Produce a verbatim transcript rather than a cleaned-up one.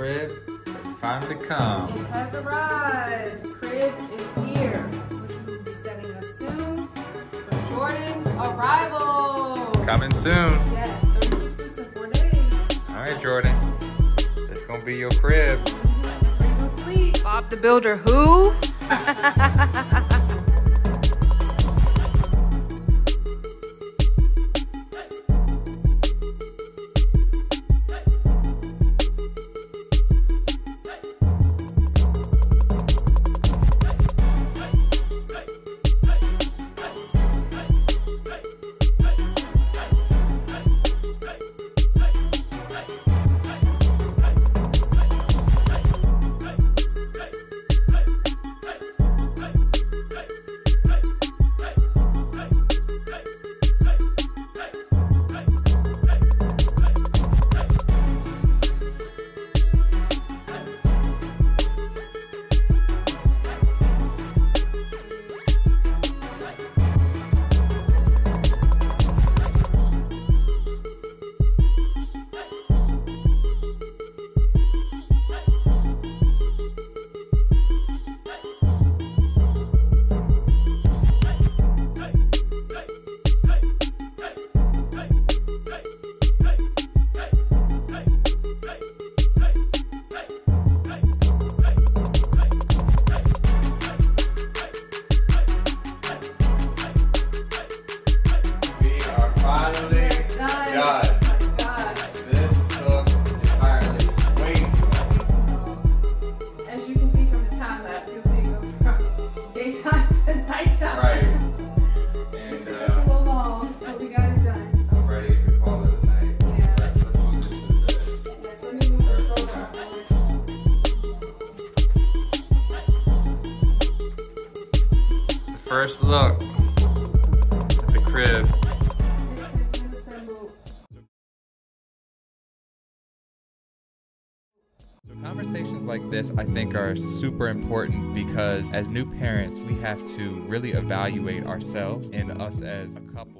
crib has finally come. It has arrived. The crib is here, which we will be setting up soon for Jordan's arrival. Coming soon. Yes, thirty-six weeks and four days. All right, Jordan. That's gonna be your crib. That's where you're gonna sleep. Bob the Builder, who? First look at the crib. So conversations like this, I think, are super important because as new parents, we have to really evaluate ourselves and us as a couple.